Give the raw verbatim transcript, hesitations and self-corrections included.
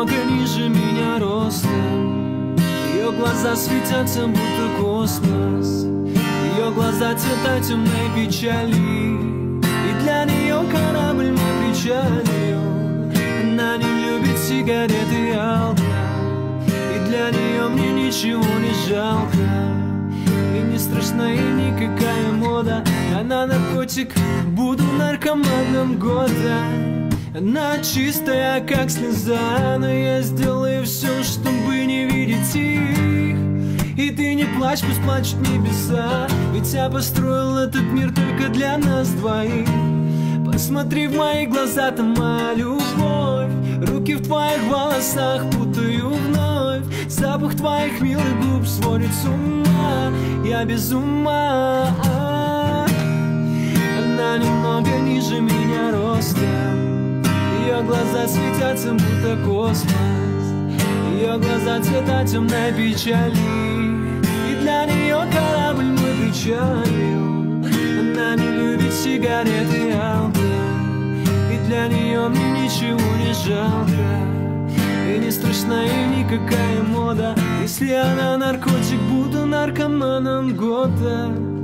немного ниже меня ростом. Ее глаза светятся, будто космос. Ее глаза цвета темной печали. И для нее корабль мой причалил. Она не любит сигареты и алкоголь. И для нее мне ничего не жалко. И не страшна ей никакая мода. Она наркотик, буду наркоманом года. Она чистая, как слеза. Но я сделаю все, чтобы не видеть их. И ты не плачь, пусть плачут небеса. Ведь я построил этот мир только для нас двоих. Посмотри в мои глаза, там моя любовь. Руки в твоих волосах путаю вновь. Запах твоих милых губ сводит с ума. Я без ума. Она немного ниже меня ростом. Ее глаза светятся, будто космос. Ее глаза цвета темной печали. И для нее корабль мой причалил. Она не любит сигареты и алкоголь. И для нее мне ничего не жалко. И не страшна ей никакая мода. Если она наркотик, буду наркоманом года.